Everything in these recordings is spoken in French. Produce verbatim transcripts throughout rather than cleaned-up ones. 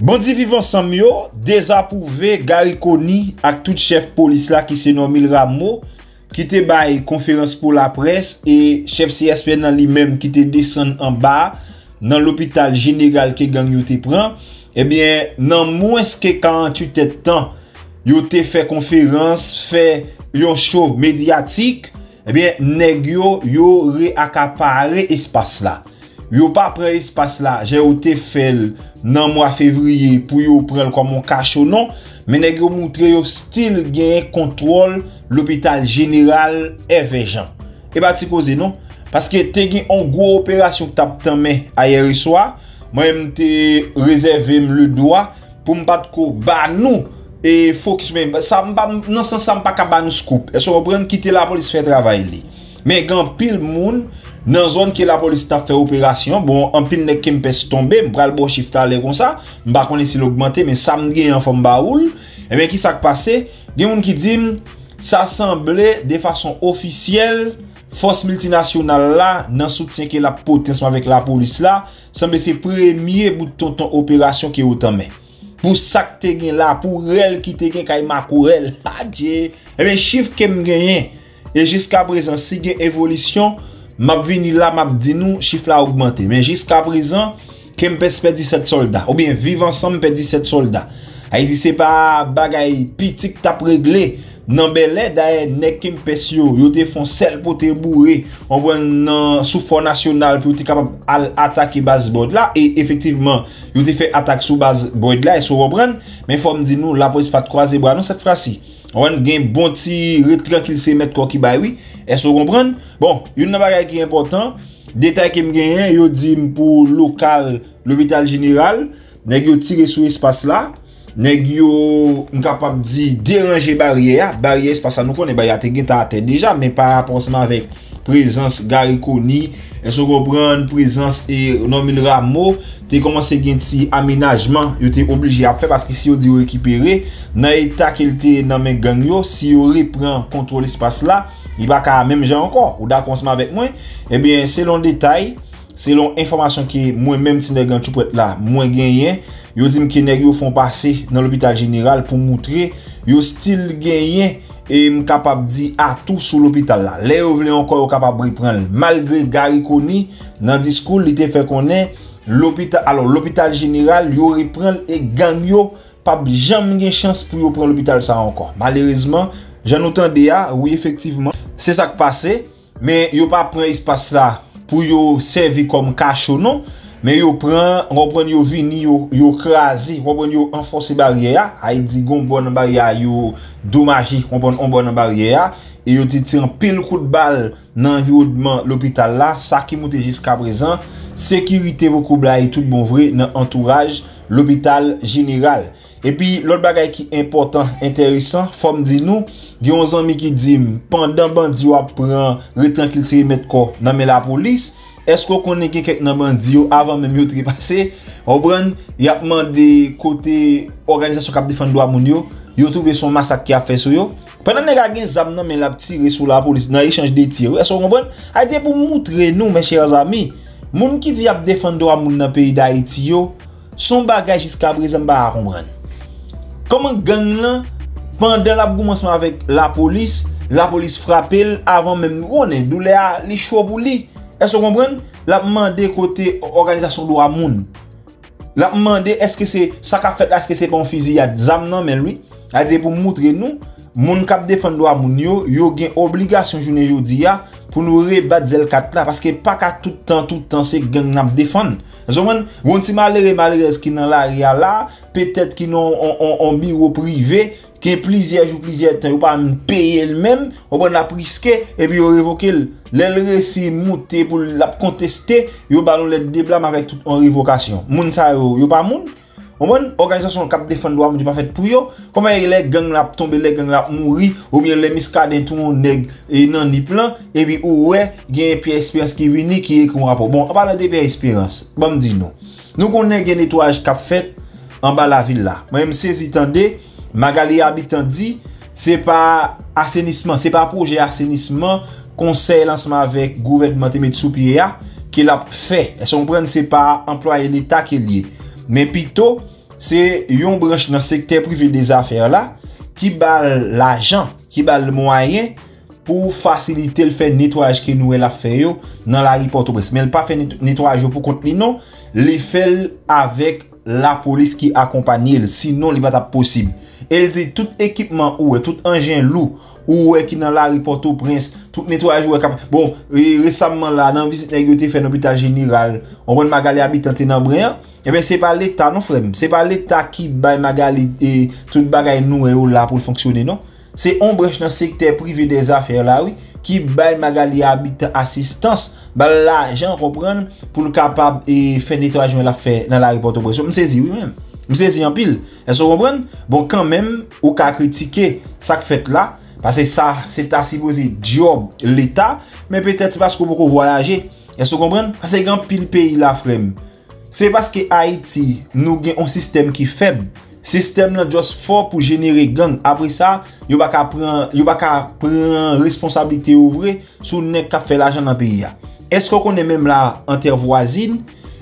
Bandi vivant ensemble yo désapprouvé Gary Conille ak tout chef police là qui c'est Normil Rameau qui te bail conférence pour la presse et chef C S P dans lui-même qui te descend en bas dans l'hôpital général que gang yo te prend. Eh bien dans moins que quarante-huit temps yo te fait conférence, fait yon show médiatique, eh bien nèg yo yo réaccaparer espace là. Yo pas prendre espace là, j'ai été fait dans mois février pour yo prendre comme un cachot non, mais nèg yo montrer yo style gain contrôle l'hôpital général Hervé Jean. Et bah ti poser non parce que te gen une grosse opération tap tan mais hier soir, moi-même te réservé le doigt pour me battre ko ba nous et focus même ça non sans ça pas ka ba nous scoop. Est-ce qu'on prend quitter la police faire travail li. Mais grand pile moun dans zone que la police t'a fait opération, bon en pile nèg qui m'pèse tomber, m'bral bon chiffre aller comme ça, m'pa connait si l'augmenter mais ça m'gagne en forme baoul. Et bien qui s'est passé, gen moun qui dit ça semblait de façon officielle force multinationale là dans soutien que la potence avec la police là, semble c'est premier bout tonton opération qui autant mais pour ça que te gen là pour elle qui te gen kay makourel. Adieu. Et bien chiffre que m'gagne et jusqu'à présent si gen évolution m'a vini là m'a dit nous chiffre a augmenté mais jusqu'à présent kem perd dix-sept soldats ou bien vivre ensemble perd dix-sept soldats. Ay dit c'est pas bagay petit t'a réglé nan belé d'ailleurs nèg kem pesio yo te font sel pour te bourrer on prend sous fort national pour te capable attaquer base board là et effectivement yo te fait attaque sous base board là et sou reprendre mais faut me dire nous la police pas croiser bras non cette fois-ci. On gagne bon petit retrait qu'il se mettre quoi qui bail oui. Est-ce que vous comprenez? Bon, une bagage qui est important, détail qui me gagne, yo dit pour local l'hôpital général, nèg yo tirer sur espace là, nèg yo capable di déranger barrière, barrière espace nous connaît ba ya te gagne ta tête déjà mais par rapport seulement avec présence Gary Conille, est-ce que vous comprenez présence et Normil Rameau, tu commencé gagne petit aménagement, yo t'es obligé à faire parce que si yo dit récupérer dans état qu'il était dans mes gang yo, si yo reprend contrôle espace là, il va ka même gens encore ou d'accord avec moi et eh bien selon détail selon information que moi même ti nèg tu prête là moi gagné yo dit que nèg yo font passer dans l'hôpital général pour montrer yo style gagné et m capable di à tout sur l'hôpital là les yo vle encore capable reprendre malgré Gary Conille dans discours il te fait connaître l'hôpital alors l'hôpital général yo reprendre et gang yo pas jamais gen chance pour yo prendre l'hôpital ça encore malheureusement j'en entendais ah oui effectivement c'est ça qui passé mais yo pas prend espace là pour yo servir comme cachot non mais yo prend on prend yo vini yo yo crasi on prend yo renforcer barrière a dit gon bonne barrière yo dommager on prend on bonne barrière et yo tire un pile coup de balle dans environnement l'hôpital là ça qui monte jusqu'à présent sécurité beaucoup là et tout bon vrai dans entourage l'hôpital général. Et puis l'autre bagage qui est important, intéressant, faut me dire nous, gen onze amis qui dit pendant bandi yo prend retan qu'il se remettre corps dans la police, est-ce qu'on connaît quelqu'un dans bandi yo avant même yo tri passé, on prend y a demandé côté organisation cap défendre droit moun yo, yo trouvé son massacre qui a fait sur yo. Pendant nèg a gen zam nan men la tirer sur la police dans échange de tir. Est-ce qu'on comprend? A dit pour montrer nous mes chers amis, moun qui dit a défendre droit moun dans pays d'Haïti yo, son bagage jusqu'à présent ba comprendre. Comment gang là pendant la commencement avec la police, la police frappelle avant même qu'on ait douleur li chaud pour lui. Est-ce que vous comprenez? La demandé côté organisation droit moun. La demandé est-ce que c'est ça qu'a fait là est-ce que c'est pas un fusillade zam non mais lui a dit pour montrer nous moun k'ap défendre droit moun yo yo gen obligation journée jodi a pour nous rebattre zel quatre là parce que pas qu'à tout temps tout temps c'est gang n'a défendre. Zoman, bon ti malere malere qui dans l'arrière là, peut-être qui non en bureau privé, qui plusieurs jours plusieurs temps, ou pas payer le même, on prend la prisque et puis on révoque le. L'elle réussi monter pour la contester, yo ballon le déblâme avec toute en révocation. Moun sa yo, yo pas moun. On bonne organisation cap défendre droit moun pas fait pour yo. Comment les gangs là tomber, les gangs là mourir ou bien les Muscadin tout mon nèg et nan ni plan et puis ouais, gagne Pierre Espérance qui vini qui est comme rapport. Bon, on parle de Pierre Espérance. Bon me dit non. Nous connaît gagne nettoyage cap fait en bas la ville là. Même saisi tendez Magali Abitandi, c'est pas assainissement, c'est pas projet assainissement conseil ensemble avec gouvernement te met sous pied là qui l'a fait. Est-ce qu'on prend c'est pas employé l'État qui est lié. Mais plutôt c'est une branche dans le secteur privé des affaires là qui bat l'argent, qui bat le moyen pour faciliter le fait nettoyage que nous elle a fait dans la rue Port-au-Prince. Mais elle pas fait nettoyage pour compte lui non, elle fait avec la police qui accompagne elle, sinon il va pas possible. Elle dit tout équipement ou tout engin lourd ou qui dans la rue Port-au-Prince, tout nettoyage ou bon récemment là dans visite négociée fait l'hôpital général, on prend Magali Abitandi dans Bréant. Et bien c'est pas l'état non frère, c'est pas l'état qui bail Magali et toute bagaille nous là pour fonctionner non. C'est on branche dans le secteur privé des affaires là oui qui bail Magali Abitandi assistance bal l'argent comprendre pour le capable et faire nettoyage la faire dans la rue Port-au-Prince. On saisi oui même. On saisi en pile. Est-ce que vous comprenez? Bon quand même ou ka critiquer ça que fait là parce que ça c'est à supposé job l'état mais peut-être parce que beaucoup voyager. Est-ce que vous comprenez? Parce que grand pile pays là frère. C'est parce que Haïti nous avons un système qui est faible. Système nan juste fort pour générer gang. Après ça, yo pa ka prend, yo pa ka prend responsabilité ouvre sou nèg ka fait l'argent dans pays a. Est-ce qu'on est même là en terre voisine,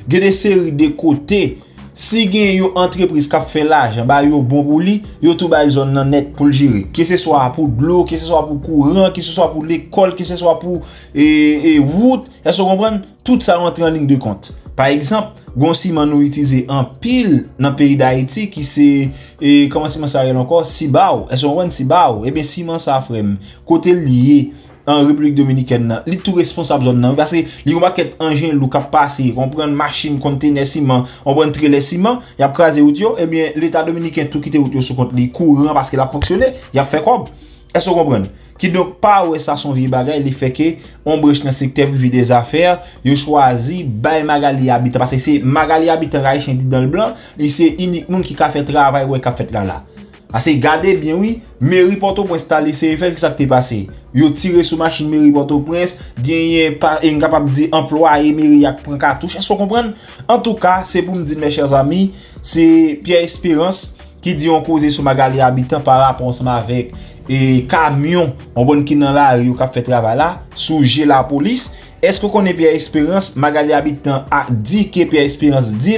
gen des séries de côté, si gen yo entreprise ka fait l'argent, ba yo bon pour li, yo tout ba zone nan net pour gérer. Que ce soit pour l'eau, que ce soit pour courant, que ce soit pour l'école, que ce soit pour et et route, est-ce qu'on comprend tout ça rentre en ligne de compte. Par exemple, Gonsiman nous utilisé en pile dans le pays d'Haïti qui c'est et comment si ça s'appelle encore Sibao, est-ce qu'on voit Sibao et bien Simon ça frère côté lié en République Dominicaine, il tout responsable zone là parce que li on paquet engin lou cap passer, on prend machine conteneur ciment, on prend trailer ciment, y a craser route yo et bien l'état dominicain tout quitter route sur compte li courant parce que la fonctionné, y a fait cob. Est-ce qu'on comprend? Qui donc pas ouais ça son vieux bagage, il fait que on branche dans secteur privé des affaires, il choisi bay Magali Abitandi parce que c'est Magali Abitandi riche dit dans le blanc, c'est unique monde qui a fait travail ouais qui a fait là là. Assez gardez bien oui, mairie Port-au-Prince installé C F L qui ça t'est passé. Yo tiré sur machine mairie Port-au-Prince, gagné pas incapable dire employé mairie a prend cartouche. Est-ce qu'on comprend? En tout cas, c'est pour me dire mes chers amis, c'est Pierre Espérance qui dit on posé sur Magali Abitandi par rapport ensemble avec et camion en bonne qui dans la rue qui fait travail là souje la police. Est-ce que connaît Pierre Espérance? Magali Abitandi a dit que Pierre Espérance dit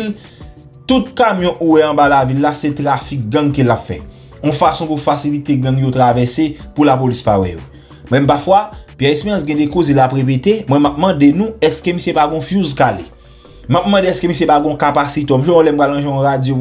tout camion ou en bas la ville là c'est trafic gang qui l'a fait en façon pour faciliter gang yo traverser pour la police pas ouais même parfois Pierre Espérance gagne des causes il a répété moi maintenant de nous est-ce que monsieur pas confuse calé maintenant est-ce que monsieur pas gon capacité on l'aime brancher en radio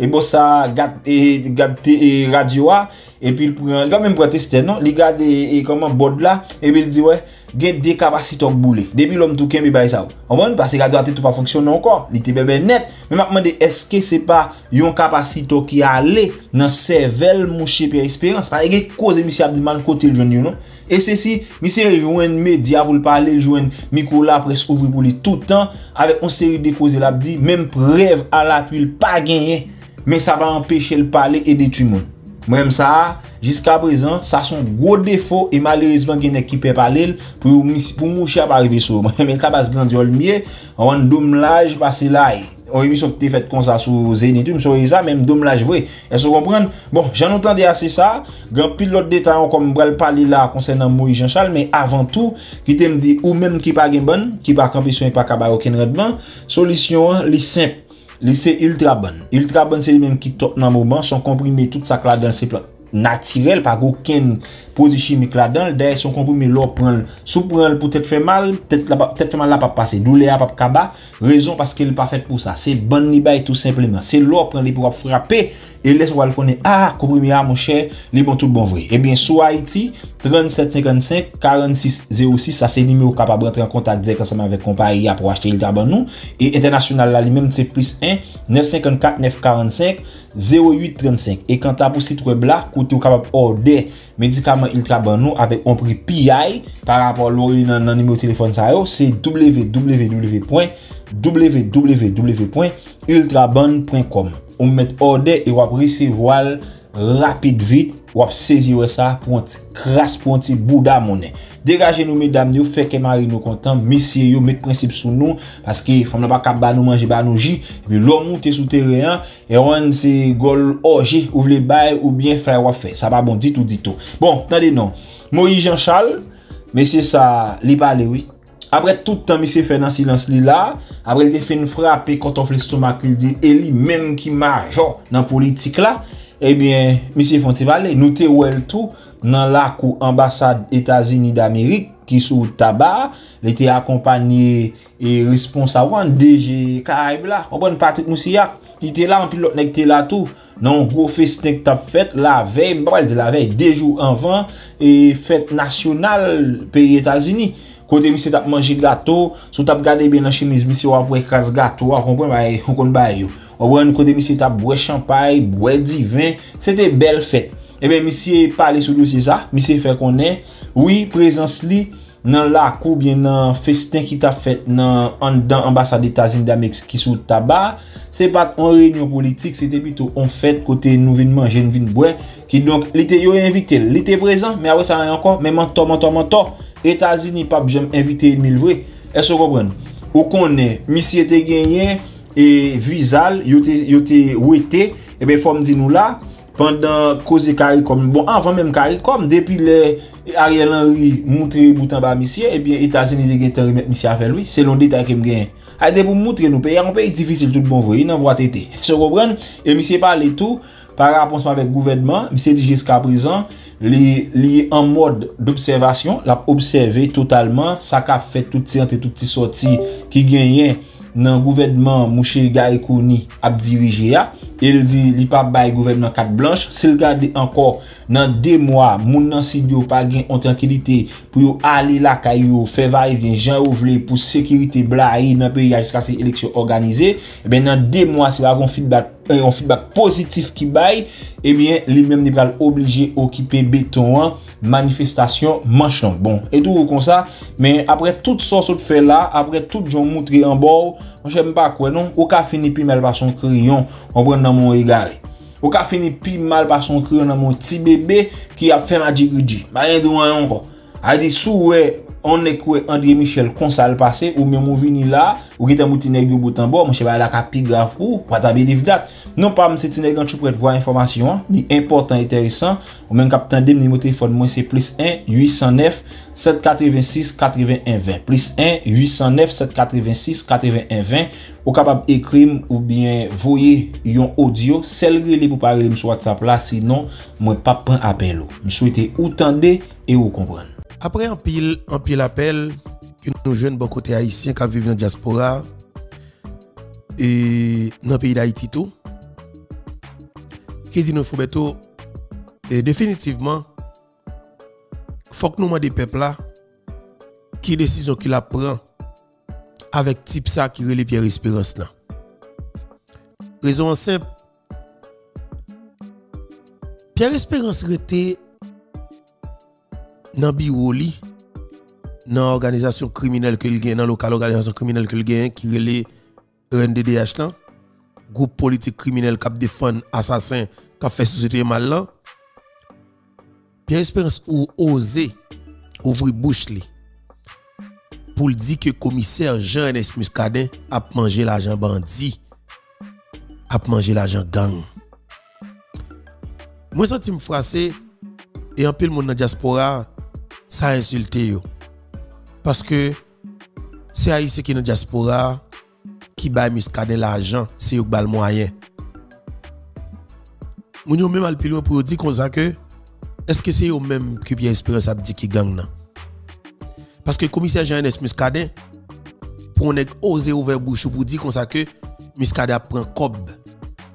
et bon ça gâte et radio a et puis il prend il va même pour tester non il regarde et comment bord là et puis il dit ouais gain des capacités boulé depuis l'homme tout kembe bay ça on comprend parce que radio tout pas fonctionne encore il était ben net mais m'a demandé est-ce que c'est pas yon capacité qui aller dans cervelle mouché Pierre Espérance parce que cause monsieur a dit mal côté le jeune non et ceci monsieur joindre média pour parler joindre micro là presse ouvrir pour lui tout le temps avec une série de causes l'a dit même preuve à l'appui pas gagné mais ça va empêcher le parler et de tout le monde. Même ça, jusqu'à présent, ça son gros défaut et malheureusement, il y a une équipe parler pour pour moucher à arriver sur. Mais quand base grandiole mieux, on dommelage passer là. On émission que tu fait comme ça sur Zenith, tu me souris ça même dommelage vrai. Est-ce que vous comprenez? Bon, j'en entendais assez ça, grand pilote détail comme bral parler là concernant Moïse Jean-Charles, mais avant tout, qui t'aime dit ou même qui pas gain bonne, qui pas ambition et pas capable aucun rendement, solution li simple. Lycée ultra bonne. Ultra bonne c'est les mêmes qui top dans moment sont comprimés tout ça là dans ces plantes naturel pas aucun produit chimique là dedans d'ailleurs sont comprimés l'eau prend sous prend pour peut-être faire mal peut-être là peut-être mal là pas passer douleur pas kaba raison parce qu'elle pas faite pour ça c'est bonne ni bail tout simplement c'est l'eau prend les pour frapper et laisse on connaît ah comprimé à mon cher les bon tout bon vrai et bien sur Haïti trente-sept cinquante-cinq quarante-six zéro six ça c'est numéro capable rentrer en contact direct ensemble avec compagnie pour acheter le tabac nous et international là lui-même c'est plus un neuf cinq quatre neuf quatre cinq zéro huit trente-cinq et quant à pour site web là côté capable order médicaments ultra ban nous avec un prix P I par rapport l'origine dans numéro téléphone ça c'est w w w point w w w point ultraban point com on met order et on recevoir rapide vite ou saisir ça pour un petit crasse pour un petit bout d'amonnaie. Dégagez nous mesdames, nous fait que Marie nous content, messieurs, yo met principe sous nous parce que femme n'a pas nous manger ba nous j puis l'homme monter sous terrain et on c'est gol orgie ouvre les bail ou bien faire ou faire. Ça va bon dit tout dit tout. Bon, attendez non. Moïse Jean-Charles, mais c'est ça, li parler oui. Après tout le temps, monsieur fait dans silence là. Après, il fait une frappe quand on fait l'estomac, il dit, et lui, même qui major dans la politique là, eh bien, monsieur Fontivale, nous te ouel tout dans la cour ambassade États-Unis d'Amérique qui sous tabac, il était accompagné et responsable D G Caraïbes là. On prend Patrick Moussiak, il était là, en pilote, il était là tout. Non, gros festin que t'as fait la veille, m'bral de la veille, deux jours avant, et fête nationale pays États-Unis. Côté monsieur t'a mangé gâteau, sous t'a regardé bien la chemise, monsieur a boire casse gâteau, on comprend on connaît ba yo. On voit côté monsieur t'a boire champagne, boire du vin, c'était belle fête. Et bien monsieur parler sur dossier ça, monsieur fait connaître oui, présence li dans la cour bien dans festin qui t'a fait dans ambassade des États-Unis d'Amérique qui sous tabac, c'est pas en réunion politique, c'était plutôt en fête côté nous vinn manger, nous vinn boire qui donc il était invité, il était présent mais après ça encore même mentor mentor mentor États-Unis pas j'aime inviter mille vrai. Est-ce que vous comprenez? Ou qu'on est, monsieur te gagné et visal, yo te yo te wété et ben faut me dire nous là pendant cause CARICOM bon avant même CARICOM depuis les Ariel Henry montrer bouton bas monsieur et bien États-Unis te gagné remettre monsieur avec lui, c'est long détail que me gagne. A dire pour montrer nous pays un pays difficile tout bon vrai, il n'en voit tété. Est-ce que vous comprenez? Et monsieur parler tout par rapport avec le gouvernement, monsieur dit jusqu'à présent, les li en mode d'observation, l'a observé totalement, ça qu'a fait toute cette entrée, toute cette sortie qui gagnait dans le gouvernement mouché Gary Conille a dirigé a, il dit li pa bay gouvernement carte blanche, s'il garde encore dans deux mois, moun nan si yo pa gen en tranquillité pour yo aller la caillou faire va-et-vient Jean ouvle pour sécurité blahi dans pays jusqu'à ces élections organisées, et ben dans deux mois si va gon feedback un feedback positif qui bail, et bien lui même ni pral obligé occuper béton an, manifestation manchon. Bon, et tout comme ça, mais après toute sorte de fait là, après tout j'en montrer en bord, j'aime pas quoi non, au ka fini pi mal par son crayon, on prend dans mon égaré. Au ka fini pi mal par son crayon dans mon petit bébé qui a fait ma jigudi. Ba rien douan encore. A dit souwe on est quoi André Michel consal passé ou même on vini là ou qui t'a mouti nèg yo boutan bord mon cheva la capi grave ou pas ta believe date non pas me c'est nèg tu prête voir information ni important intéressant ou même cap tande mon téléphone moi c'est plus un huit cent neuf sept cent quatre-vingt-six quatre-vingt-un vingt plus un huit cent neuf sept cent quatre-vingt-six quatre-vingt-un vingt ou capable écrire ou bien voyer yon audio celle relé pour parler sur WhatsApp là sinon moi pas prendre appel ou me souhaiter ou tande et ou comprendre. Après un pile, un pile appel, que nous jeunes bon côté haïtiens qui vivent dans la diaspora et dans le pays d'Haïti tout, qui dit nous faut bientôt et définitivement, faut que nous demandons des peuples là, qui décision qu'il prend avec type ça qui relève Pierre Espérance là. Raison simple, Pierre Espérance était dans le bureau, dans l'organisation criminelle que l'on a, dans local organisation criminelle que l'on a, qui est le R N D D H, le groupe politique criminel qui défend assassin, qui fait société mal là. Pierre Espérance ou oser ouvrir bouche pour dire que le commissaire Jean Ernest Muscadin a mangé l'argent bandit, a mangé l'argent gang. Moi, je me frappé et un peu le monde dans la diaspora. Ça insulte yo. Parce que c'est Haïti qui est dans la diaspora qui bat Muscadin l'argent, c'est yo qui bat le moyen. Moun yo même al plus loin pour dire qu'on ça que est-ce que c'est yo même qui Pierre Espérance a dit qui gang nan? Parce que commissaire Jean Ernest Muscadin pour on oser ouvert bouche pour dire qu'on ça que Muscadin prend cob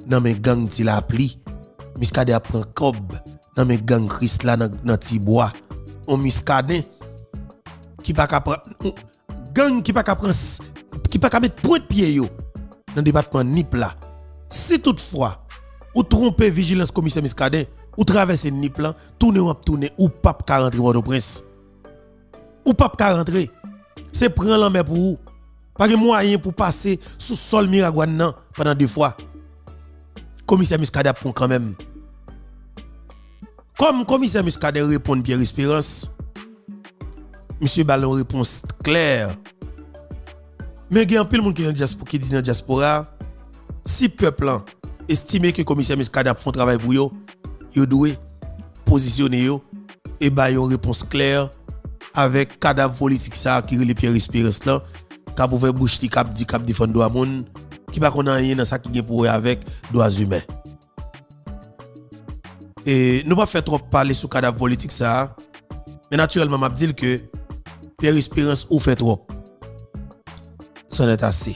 dans mes gang ti la pli. Muscadin prend cob dans mes gang Chris là dans Tibois. On Muscadin qui pas capable gang qui pas capable qui pas capable point de pied yo dans département N I P là. Si toutefois ou tromper vigilance commissaire Muscadin ou traverser N I P là, tourner ou tourner ou pas ka rentrer Port-au-Prince. Ou pas ka rentrer. C'est prendre la mer pour ou. Pas de moyen pour passer sous sol Miragouane nan pendant deux fois. Commissaire Muscadin prend quand même. Comme commissaire Muscadin répond Pierre Espérance, monsieur Ballon réponse claire. Mais il y a un peu de monde qui dit dans la diaspora, si le peuple estime que le commissaire Muscadin fait un travail pour eux, il doit positionner et il y a une réponse claire avec cadavre politique ça qui relève Pierre Espérance là qui a ouvert bouche qui a dit qui a défendu droit monde qui pas connait rien dans ça qui est pour avec droits humains. Et nous pas faire trop parler sur cadavre politique ça, mais naturellement m'a dit que Pierre Espérance ou fait trop. Ça n'est assez.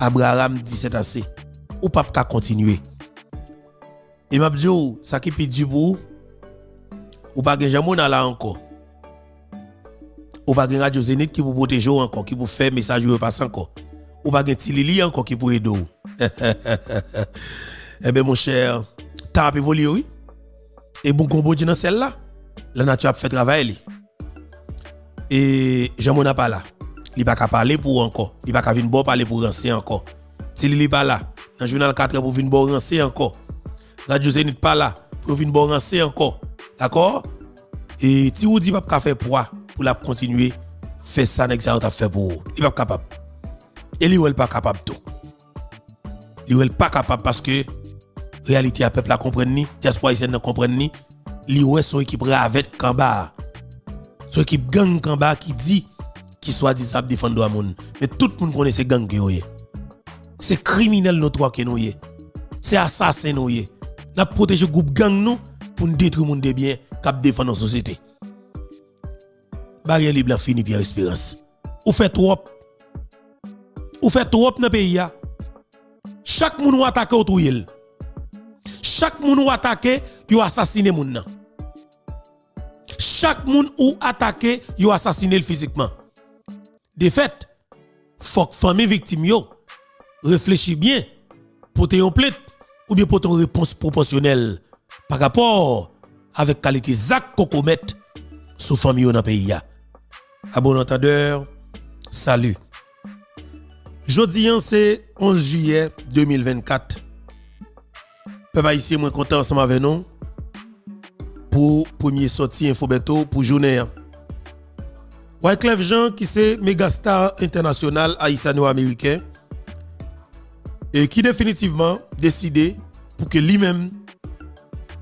Abraham dit c'est assez. Ou pas qu'à continuer. Et m'a dit ça qui pis du bout ou pas gen jamon là encore. Ou pas gen Radio Zenith qui vous protéger encore, qui vous fait message ou passe encore. Ou pas gen Tilili encore qui pour aider. Eh ben mon cher, t'as évolué oui. Et bon combo dans celle-là, la nature a fait travail. Et jamon n'a pas là. Il va pas parler pour encore, il va pas venir bon parler pour renseigner encore. Tilili pas là, dans journal quatre pour venir bon renseigner encore. Radio Zenith pas là, pour venir bon renseigner encore. D'accord? Et si vous dites pas qu'à faire poids pour la continuer, faites ça avec ça à faire pour vous. Il n'est pas capable. Et lui, il n'est pas capable tout. Il n'est pas capable parce que réalité à peuple la comprenne ni, diaspora haïtienne ne comprenne ni, il est son équipe ravette Kamba. Son équipe gang Kamba qui dit qui soit disable défendre le monde. Mais tout le monde connaît ces gangs qui sont. C'est criminel nos trois qui sont. C'est assassin nous. Nous protégeons le groupe gang nous. Pour nous détruire le monde de bien, cap défendre notre société. Barrière libre fini Pierre Espérance. Ou fait trop. Ou fait trop dans le pays. Chaque monde attaque ou touye. Chaque monde attaque, il assassine moun. Chaque monde ou attaque, il assassine physiquement. De fait, faut que famille victime yo réfléchis bien pour te yon plainte ou bien pour ton réponse proportionnelle. Par rapport avec qualité Zak Kokomet sous famille dans le pays. A bon entendeur, salut. Jodi c'est onze juillet deux mille vingt-quatre. Peuple haïtien, moi content ensemble avec nous pour premier sortie info bertho pour journée. Wyclef Jean qui c'est méga star international haïtiano-américain et qui définitivement décidé pour que lui-même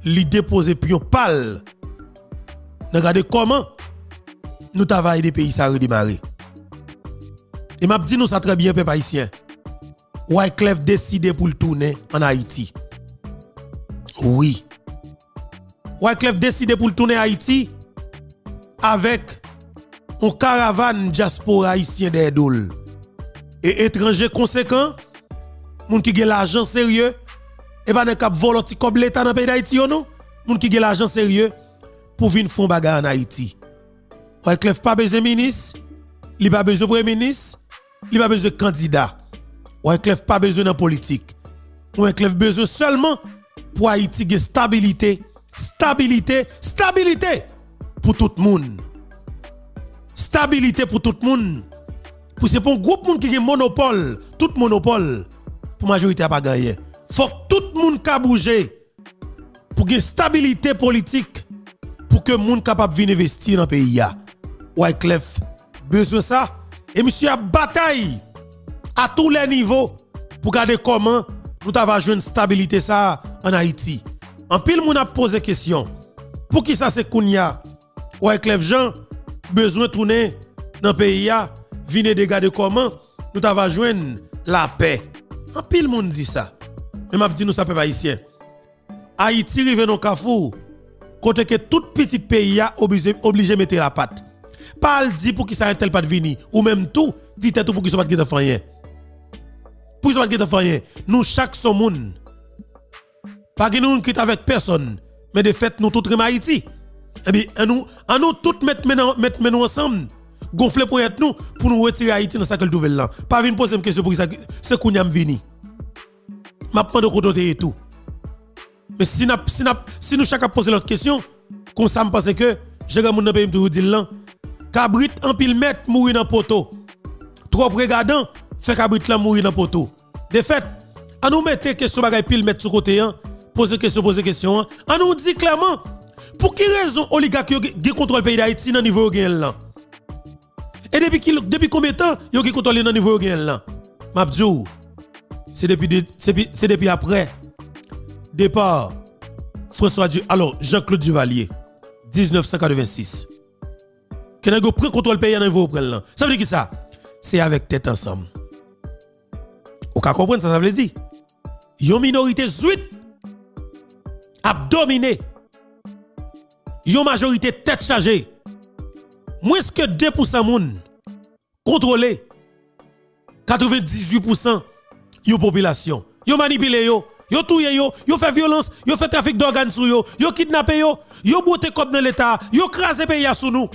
li déposer pion pal. Regardez comment nous travaillons des pays à redémarrer. Et m'a dit nous ça très bien peuple haïtien. Wyclef décidé pour le tourner en Haïti. Oui. Wyclef décidé pour le tourner en Haïti avec un caravane diaspora haïtien des doules et étrangers conséquents, moun qui gen l'argent sérieux. Et pas de cap voloti comme l'État dans le pays d'Haïti, non? Moun qui gen l'argent sérieux pour venir faire bagarre en Haïti. Wyclef pas besoin ministre, il pas besoin premier ministre, il pas besoin candidat. Wyclef pas besoin de politique. Wyclef besoin seulement pour Haïti de stabilité, stabilité, stabilité pour tout le monde. Stabilité pour tout le monde. Pour c'est pour un groupe moun qui gen monopole, tout monopole pour majorité à pas gagner. Faut que tout le monde ka bouger pour que stabilité politique pour que monde capable venir investir dans pays ya. Wyclef besoin ça et monsieur a bataille à tous les niveaux pour garder comment nous t'avons joué une stabilité ça en Haïti. En pile moun a posé question pour qui ça c'est Kounia Wyclef Jean besoin tourner dans pays ya venir dégager comment nous t'avons joué la paix. En pile moun dit ça. Mais m'a dit nous ça peuple haïtien. Haïti rive dans Kafou. Côté que tout petit pays a obligé obligé mettre la patte. Pas dit pour qui ça un tel pas de venir ou même tout dit tout pour qui ça pas de faire. Pour ça pas de faire. Nous chaque son monde. Pas que nous quitte avec personne, mais de fait nous tout rem Haïti. Et bien nous en nous tout mettre mettre nous ensemble, gonfler pour être nous pour nous retirer Haïti dans sa quelle nouvelle là. Pas venir poser une question pour qui ça c'est qu'on y a venir. Ma pande kotote et tout. Mais si na, si, na, si nous chacun pose l'autre question, qu'on s'en pense que j'ai un monde pays tout dit là, cabrit en pile mètre mourir dans poteau. Trop regardant fait cabrit là mourir dans poteau. De fait, on nous mette question bagay pile mètre sur côté hein, poser question poser question, hein. On nous dit clairement pour qui raison oligarque qui contrôle pays d'Haïti dans niveau gain là. Et depuis qui depuis combien de temps yo qui contrôle dans niveau gain là. M'a dit c'est depuis, de, depuis après départ François Du, alors Jean-Claude Duvalier, dix-neuf cent quatre-vingt-six. que vous prenez contrôle pays dans vos prendre là. Ça veut dire ça? C'est avec tête ensemble. Vous comprenez ça ça veut dire? Une minorité suite a dominé. Une majorité tête chargée. Moins que deux pour cent moun contrôlé quatre-vingt-dix-huit pour cent yo population. Yo manipulé yo, yo touye yo, yo fait violence, yo fait trafic d'organes sur yo, yo kidnappé yo, yo bote comme dans l'état, yo crasé pays sous nous.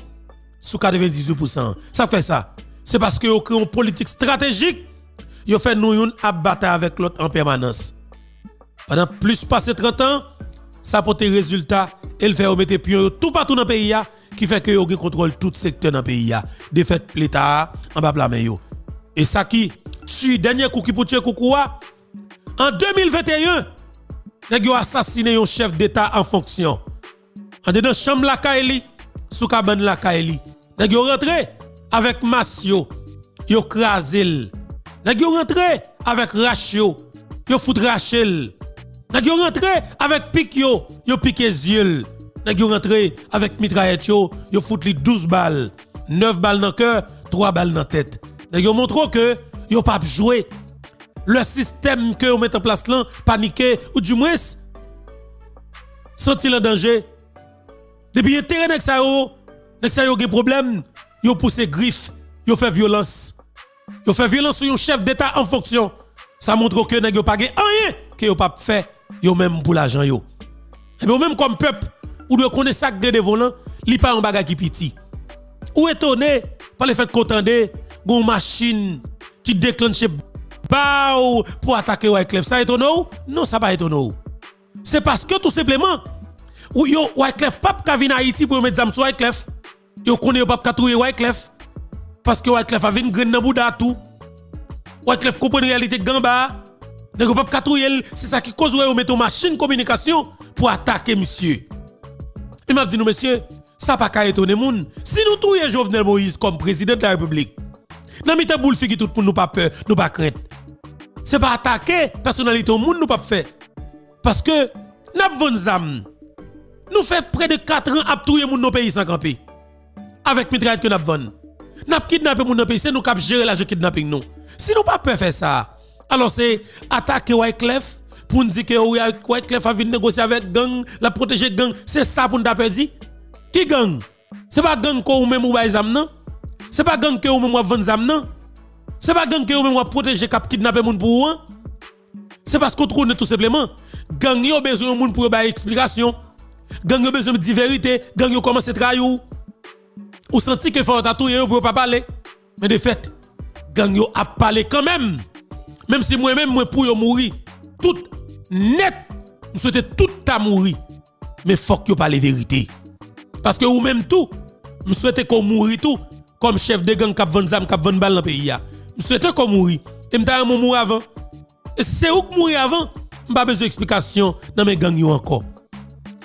Sous quatre-vingt-dix-huit pour cent. Ça fait ça. C'est parce que yo crée une politique stratégique. Yo fait nous une abattre avec l'autre en permanence. Pendant plus passé trente ans, ça porte résultat et le fait remettre pion tout partout dans le pays qui fait que yo contrôle tout secteur dans le pays. De fait l'état en bas la main yo. Et ça qui tue dernier coup qui pour tuer Koukoua en deux mille vingt et un, nèg yo assassiné un chef d'état en fonction. En dedans chambre la Kaeli, sous cabane la Kaeli, nèg yo rentré avec Masio, yo crasé. Nèg yo rentré avec Rachio, yo fout Rachel. Nèg yo rentré avec Pikio, yo piqué Ziel. Nèg yo rentré avec mitraillette yo, yo fout li douze balles, neuf balles dans cœur, trois balles dans tête. Nèg yo montre que yo pas jouer. Le système que vous mettez en place là, paniqué, ou du moins, senti en danger. Depuis le terrain, vous avez des problèmes, vous poussez griffes, vous faites violence. Vous faites violence sur un chef d'État en fonction. Ça montre que vous n'avez pas fait rien que vous n'avez pas fait, vous même pour l'argent. Et bien, même comme peuple, vous devez connaître ça de volant, vous n'avez pas un bagage qui piti. Ou étonné par le fait que vous entendez une machine qui déclenche pour attaquer Wyclef. Ça étonnant? Non, ça pas étonnant. C'est parce que tout simplement, ou yo Wyclef pas ka vinn Haïti pour mettre zam sur Wyclef. Yo connaît pas ka trouver Wyclef parce que Wyclef a vinn graine dans bouda tout. Wyclef comprend réalité gamba. Nèg pas ka trouver, c'est ça qui cause ou mettre machine communication pour attaquer monsieur. Il m'a dit nous monsieur, ça pas ka étonner moun. Si nous trouver Jovenel Moïse comme président de la République, nan mi ta boule figi tout pour nous pas peur, nous pas crainte. C'est pas attaquer personnalité au monde nous pas fait. Parce que nous avons zam. Nous fait près de quatre ans à touyer moun nos pays sans camper. Avec mitraillette que nous avons. Nous avons kidnappé moun nos pays, c'est nous qui avons géré la kidnapping nous. Si nous pas peur faire ça, alors c'est attaquer Wyclef pour nous dire que Wyclef a venu négocier avec gang, la protéger gang, c'est ça pour nous t'a perdu. Qui gang? C'est pas gang qu'on même ou ba zam non? C'est pas gang que ou même ou vendre zam non? C'est pas gang qui ou protéger cap kidnapper moun pour ou. C'est parce qu'on trouve tout simplement gang yo besoin moun pour ba explication. Gang yo besoin di vérité, gang yo commence trahir. Ou senti que faut tatouer yo pour pas parler. Mais de fait, gang yo a parlé quand même. Même si moi même moi pour yo mourir, tout net, nous souhaiter tout ta mourir. Mais faut que yo parle vérité. Parce que ou même tout, nous souhaiter qu'on mourir tout comme chef de gang cap vendre zam cap vendre balle dans pays. Je souhaitais qu'on mourisse. Et je suis mort avant. Et c'est où que je suis mort avant? Je n'ai pas besoin d'explication dans mes gangs encore.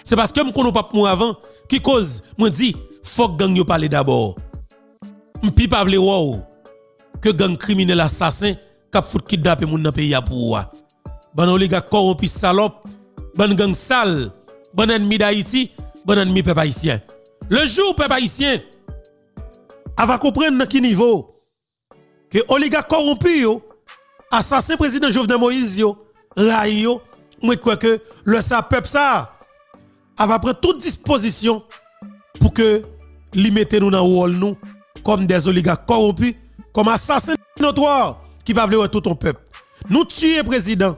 C'est parce que je ne connais pas mort avant qui cause. Je dis, faut que gang yo parle d'abord. Je ne peux pas parler que gang criminel assassin qui fout kidnapper moun dans pays pour moi. Ban oligarque corrompu salope, ban gang sale, ban ennemi d'Haïti, ban ennemi peuple haïtien. Le jour peuple haïtien va comprendre à quel niveau que oligarque corrompu yo, assassin président Jovenel Moïse yo, ray yo, moi crois que le sa peuple ça va prendre toute disposition pour que li mette nous dans rôle nous comme des oligarques corrompus, comme assassin notoire qui va vouloir tout ton peuple. Nous tuer président.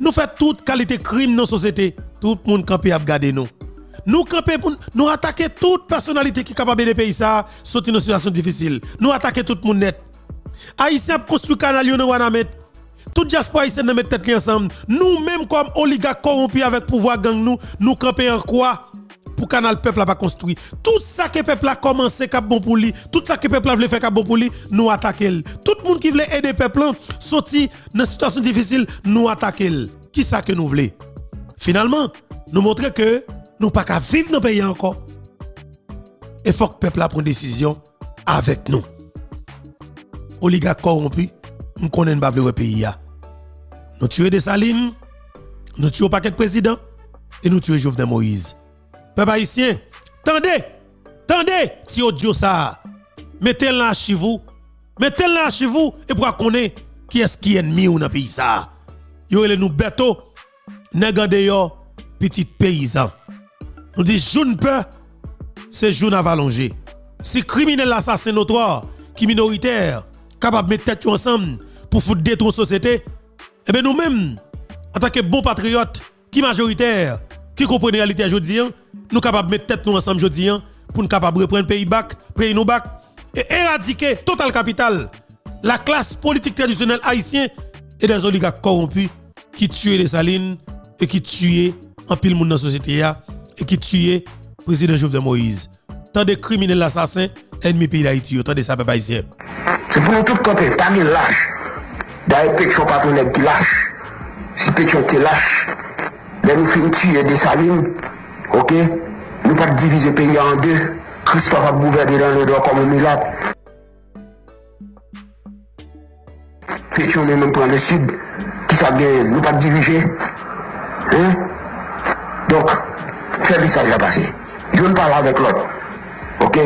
Nous fait toute qualité crime dans société, tout le monde camper à regarder nous. Nous camper pour nous attaquer toute personnalité qui capable de pays ça, sortir dans situation difficile. Nous attaquer tout le monde net. Haïtien construit canal yon wana met tout diaspora haïtien nan met tête li ensemble. Nous même comme oligarques corrompus avec pouvoir gang nous nous camper en quoi pour canal peuple a pas construit. Tout ça que peuple a commencé cap bon pour lui, tout ça que peuple a voulu faire cap bon pour lui, nous attaquer. Tout le monde qui veut aider peuple sorti dans situation difficile, nous attaquer. Qui ça que nous voulons? Finalement, nous montrer que nous pas qu'à vivre dans pays encore. Et faut que peuple a prenne décision avec nous. Oligarque corrompu, nous connaissons pas le pays. Nous tuons Dessalines, nous tuons paquet de président et nous tuons Jovenel Moïse. Peuple haïtien, tendez, Tendez, si audio ça. Mettez-le chez vous. Mettez-le chez vous et pour connaître qui est-ce qui est ennemi ou dans le pays ça. Yo les nous bêto. Negade yo petit paysan. Nous dit joune peur, c'est joune avalonger. Si criminel assassin notoire, qui minoritaire, capable de mettre tête ensemble pour foutre détruire société, eh bien nous-mêmes, en tant que bons patriotes, qui majoritaire, qui comprennent la réalité aujourd'hui, nous capables de mettre tête nous ensemble aujourd'hui pour nous capables de reprendre le pays bac, pays nous bac et éradiquer total capital la classe politique traditionnelle haïtienne et des oligarques corrompus qui tuaient les Salines et qui tuaient en pile monde dans la société et qui tuaient le président Jovenel Moïse. Tant de criminels assassins, ennemis pays d'Haïti, tant de ça, peuple haïtien. C'est pour nous tout côté, pas mis lâche. D'ailleurs, Pétion pas pour nous qui lâche. Si Pétion te lâche, nous finissons tuer des Salines, ok? Nous pas diviser le pays en deux. Christophe a gouverné dans le droit comme un mulâtre. Pétion nous même prend le sud. Qui ça gagne? Nous pas diriger. Hein? Donc, faire le sage à passer. Je ne parle avec l'autre. Ok?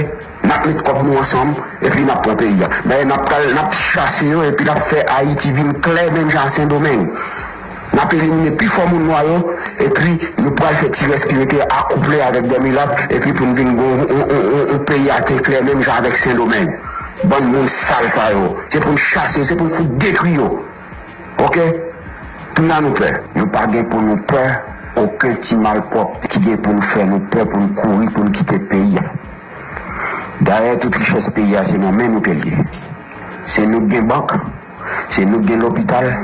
Nous mettons comme nous ensemble et puis nous prenons le pays. Mais nous chassons et puis nous faisons Haïti ville claire même dans Saint-Domingue. Nous avons éliminé plus fort mon noyau et puis nous prenons cette sécurité accouplée avec des miracles et puis pour nous venir un pays à terre clair même avec Saint-Domingue. Bon monde sale ça. C'est pour nous chasser, c'est pour nous détruire. Ok? Tout n'a nous peur. Nous ne parlons pas pour nous peur. Aucun petit malpropre qui vient pour nous faire nous peur, pour nous courir, pour nous quitter le pays. D'ailleurs, toute richesse pays, c'est nous-mêmes nous payons. C'est nous qui avons banque, c'est nous qui avons l'hôpital,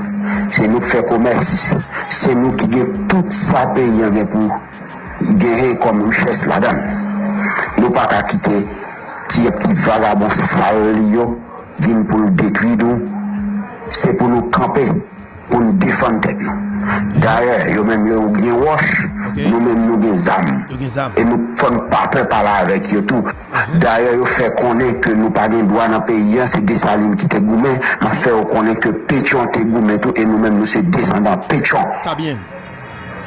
c'est nous qui faisons commerce, c'est nous qui avons tout ça pays pour gagner comme richesse là-dedans. Nous ne pouvons pas quitter ces petits vagabonds sales, viennent pour nous détruire, c'est pour nous camper, pour nous défendre. D'ailleurs, nous même nous bien wash, nous même nous des âmes et nous faisons pas peur par là avec eux tout. D'ailleurs, nous faisons connaître que nous pas de droit dans le pays, c'est des Salines qui te goumé, nous faisons connaître que Pétion te goumé tout et nous même nous c'est descendants Pétion.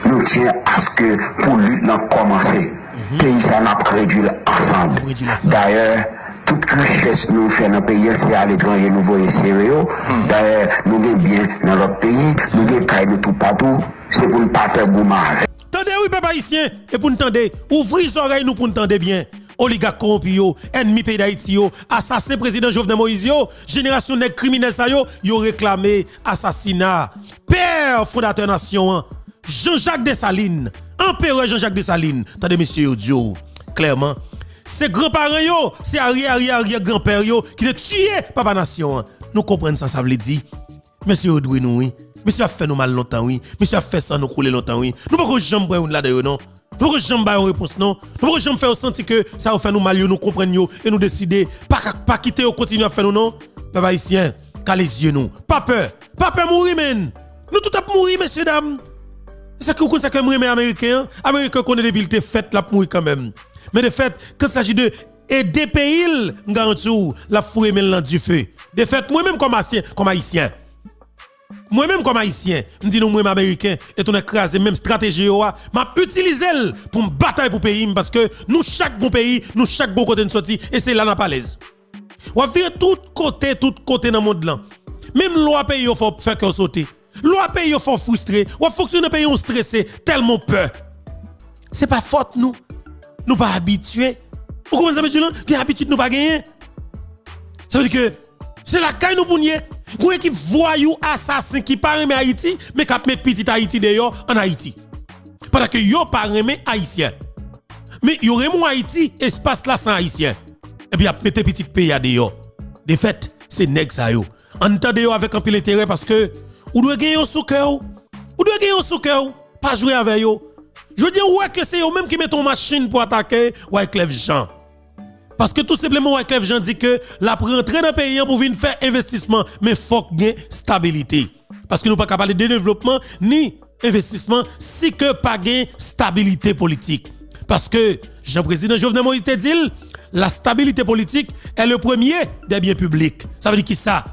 Nous tiens à ce que pour lutte n'a commencé. Pays ça n'a pas réduit ensemble. D'ailleurs, toute richesse nous fait dans le pays, c'est à l'étranger, nous voyons sérieux. D'ailleurs, nous sommes bien dans notre pays, nous sommes bien tout partout, c'est pour ne pas faire gommage. Tendez, oui, papa haïtien, et pour nous tendre, ouvrez les oreilles, nous pour nous tendre bien. Oligarque corrompu, ennemi pays d'Haïti, assassin président Jovenel Moïse, génération de criminels, ils ont réclamé assassinat. Père fondateur nation, Jean-Jacques Dessalines, empereur Jean-Jacques Dessalines. Tendez, monsieur Dieu, clairement. Ces grands-parents, c'est arrière-arrière-grand-père qui ont tué Papa Nation. Nous comprenons ça, ça veut dire. Monsieur Odoué, nous, oui. Monsieur a fait nous mal longtemps, oui. Monsieur a fait ça, nous couler longtemps, oui. Nous ne pouvons jamais nous là non. Nous ne pouvons jamais nous réponse, non. Nous ne pouvons jamais faire sentir que ça a fait nous mal, nous comprenons et nous décidons pas pas quitter ou continuer à faire nous, non. Papa Haïtien, qu'à les yeux, nous. Pas peur. Pas peur, mourir, men. Nous tout à mourir, messieurs, dames. C'est que vous connaissez que les Américains, Américains connaissent les billes faites, là, mourir quand même. Mais de fait, quand il s'agit de aider pays, je garantis la fourrée mêlant du feu. De fait, moi-même comme haïtien, moi-même comme haïtien, je dis nous, moi-même américain, et on écrase même stratégie, je utilise elle pour me bataille pour le pays, parce que nous, chaque bon pays, nous, chaque bon côté de sortie, et c'est là, nous pas l'aise. On vient tout côté, tout côté dans le monde. Même l'autre pays, il faut faire qu'on saute. L'autre pays, il faut frustrer. On fonctionne dans le pays, on stressé, tellement peur. Ce n'est pas faute, nous. Nous pas habitués. Vous comprenez ça, monsieur? Qui habitude nous pas gagner? Ça veut dire que c'est la caille nous pounier. Vous équipe voyou assassin qui pas remet Haïti, mais qui met petit Haïti d'ailleurs en Haïti. Parce que yo pas remet Haïtien. Mais yo remet Haïti, espace là sans Haïtien. Et puis a mettez petit pays à d'ailleurs. De fait, c'est nèg ça yo. Entendez yo avec un pile intérêt parce que ou doit gagner au soccer. Ou doit gagner au soccer, pas jouer avec yo. Je dis ouais que c'est eux-mêmes qui mettent en machine pour attaquer Wyclef Jean. Parce que tout simplement Wyclef Jean dit que la rentrée dans le pays pour venir faire investissement, mais faut gain stabilité. Parce que nous pas capable de développement ni investissement si que pas gain stabilité politique. Parce que Jean président Jovenel Moïse te dit la stabilité politique est le premier des biens publics. Ça veut dire qui ça?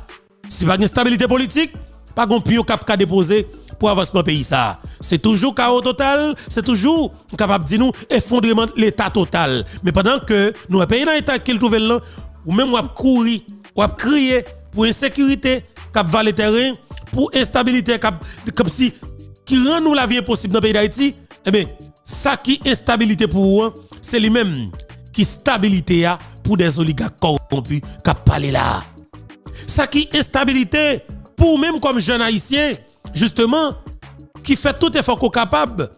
Si pas gain stabilité politique, pas gon pion cap ka déposer, pour avancement pays ça. C'est toujours chaos total, c'est toujours capable de dire nous effondrement l'état total. Mais pendant que nous pays dans l'état qu'il trouve là, ou même on courir, on crier pour insécurité cap valer terrain, pour instabilité cap comme si qui rend nous la vie impossible dans le pays d'Haïti, eh bien ça qui instabilité pour vous, c'est lui-même qui stabilité a pour des oligarques corrompus qui parlent là. Ça qui instabilité pour même comme jeune haïtien, justement, qui fait tout effort qu'on capable,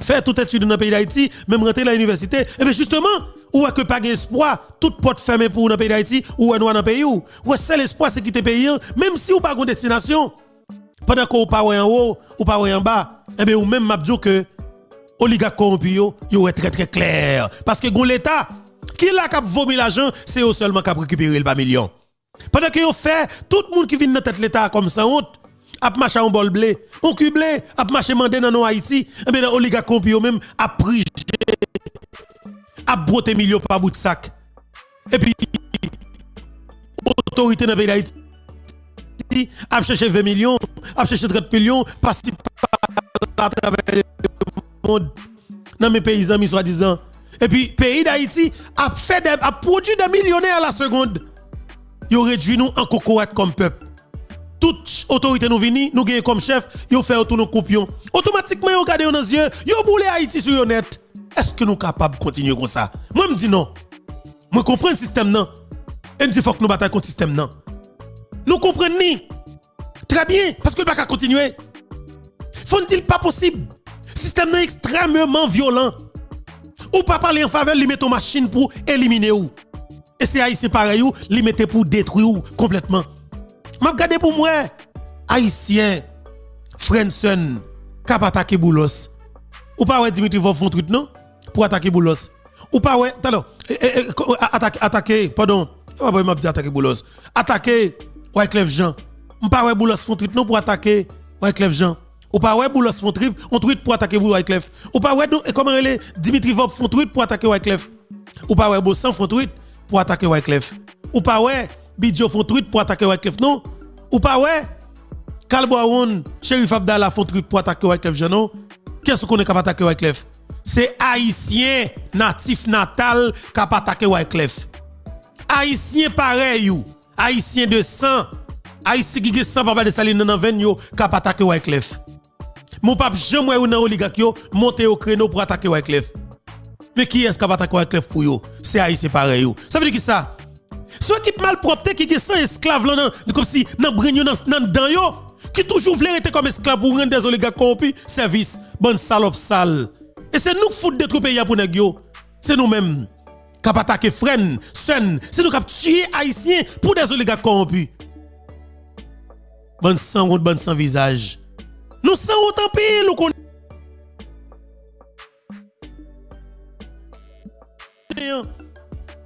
faire toute étude dans le pays d'Haïti, même rentrer à l'université, eh bien justement, ou est-ce que pas d'espoir, toute porte fermée pour dans le pays d'Haïti, ou est-ce que dans le pays où, ou est-ce que l'espoir c'est quitter le pays, même si ou pas de destination, pendant qu'on pas en haut, ou pas en bas, eh bien ou même m'a dit que oligarque corrompu yo, yo est très très clair. Parce que l'État, qui l'a cap vomi l'argent, c'est eux seulement qui a récupéré le bas million. Pendant que vous faites, tout le monde qui vient dans tête l'État comme ça honte, a marché en bol blé, on cublé, a marché mandé dans nos Haïti, et bien l'oligarque corrompu yo même a prigé, a broté million par bout de sac. Et puis, autorité dans le pays d'Haïti, a cherché vingt millions, a cherché trente millions, parce que à travers dans mes paysans, mis soi-disant. Et puis, pays d'Haïti a, a produit des millionnaires à la seconde. Ils réduit nous en cocotte comme peuple. Toute autorité nous vini, nous gagne comme chef, ils fait autour nos coupions. Automatiquement, ils regardent nos yeux, ils boule Haïti sur net. Est-ce que nous sommes capables de continuer comme ça? Moi, je me dis non. Moi, je comprends le système. Non. Et je me dis faut que nous bataillons contre le système. Non. Nous comprenons ni. Très bien, parce que nous ne pouvons pas continuer. Font-ils pas possible? Système extrêmement violent. Ou pas parler en faveur, li mette aux machines pour éliminer ou. Et c'est Haïtien pareil ou, li mette pour détruire ou complètement. M'a regardé pour moi, Haïtien, Frenson, kap attaqué Boulos. Ou pas ouais Dimitri Vov font truc non? Pour attaquer Boulos. Ou pas ouais, attends, attaquer, pardon, je m'a dit attaquer Boulos. Attaquer Wyclef Jean. Ou pas ouais Boulos font truc non pour attaquer Wyclef Jean. Ou pas ouais Boulos font trip, on tweet pour attaquer Wyclef. Ou pas ouais comment elle Dimitri Vop font tweet pour attaquer Wyclef. Ou pas ouais Bossan font tweet pour attaquer Wyclef. Ou pas ouais Bidjo font tweet pour attaquer Wyclef non. Ou pas ouais Kalboaron, Chérif Abdallah font tweet pour attaquer Wyclef Jean. Qu'est-ce qu'on est capable d'attaquer Wyclef? C'est haïtien natif natal capable d'attaquer Wyclef. Haïtien pareil ou haïtien de sang, haïtien qui sang papa de Saline dans veine yo capable d'attaquer Wyclef. Mon pape, jamais ou nan oligarque yo, monte au créneau pour attaquer Wyclef. Mais qui est-ce qui va attaquer Wyclef pour yo? C'est Haïti pareil yo. Ça veut dire qui ça? Ceux qui mal propre, qui sont esclaves là, comme si nan brignon nan dan yo, qui toujours voulaient être comme esclaves pour rendre des oligarques corrompus, service, bonne salope sale. Et c'est nous qui fout de tout pays pour nèg yo. C'est nous-mêmes qui va attaquer Fren, Sen, c'est nous qui va tuer Haïtiens pour des oligarques corrompus. Bonne sang route, bonne sang visage. Nous sommes autant pile, nous connaissons.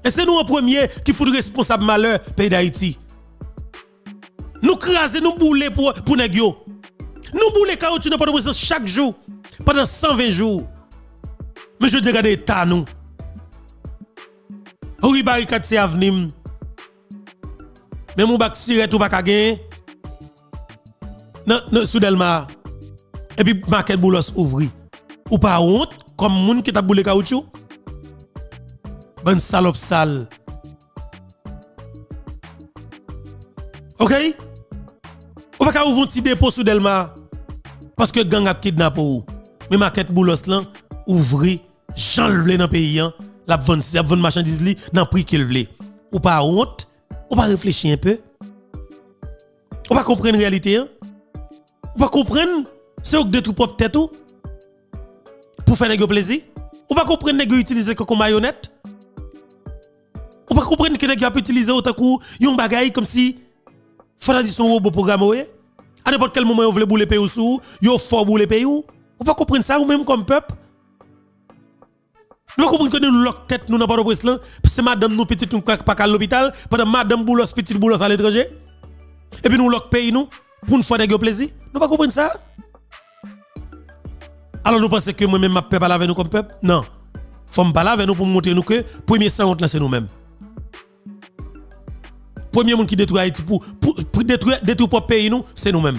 Et c'est nous en premier qui fout le responsable malheur pays d'Haïti. Nous craser, nous bouler pour pour nèg yo. Nous bouler carottes dans pendant présence chaque jour pendant cent vingt jours. Mais je dis regarder l'état nous. Oui barricade c'est avenir. Mais mon bac sur tout pas ka gagner. Non, non, Soudelma. Et puis, market Boulos ouvri. Ou pas honte, comme moun qui t'a boule caoutchouc? Bonne salope sale. Ok? Ou pas ouvrir un petit dépôt Soudelma? Parce que gang a kidnappé ou. Mais market Boulos là, ouvri, j'en le dans le pays, la bonne marchandise li, dans le prix qu'il voulait. Ou pas honte? Ou pas réfléchir un peu? Ou pas comprendre la réalité? Hein? Ou pas comprendre, c'est que de tout propre tête ou pour faire des plaisir. Ou pas comprendre nèg utiliser comme marionnette. Ou pas comprendre que nèg a utiliser autant que yon bagaille comme si fallait dire son robot programme ou à n'importe quel moment on veut bouler pays ou sous, yon fort bouler pays ou. Ou pas comprendre ça ou même comme peuple. Ou pas comprendre que nous lock tête nous dans pas presque là parce que madame nous petite nous pas à l'hôpital, pendant madame Boulos petite Boulos à l'étranger. Et puis nous lock pays nous pour nous faire des plaisir. Nous ne comprenons pas ça. Alors nous pensons que moi-même, je peux parler avec nous comme peuple? Non. Il faut parler avec nous pour montrer nous que le premier sang, c'est nous-mêmes. Le premier monde qui détruit Haïti pour, pour, pour détruire le propre pays, c'est nous-mêmes.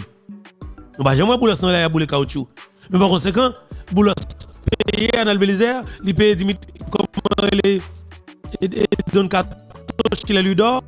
Nous n'avons jamais boulot là pour le caoutchouc. Mais par conséquent, boulot payé en Albélizaire, il paye dix mille, comment il est, il donne quatre touches qu'il a lui d'or.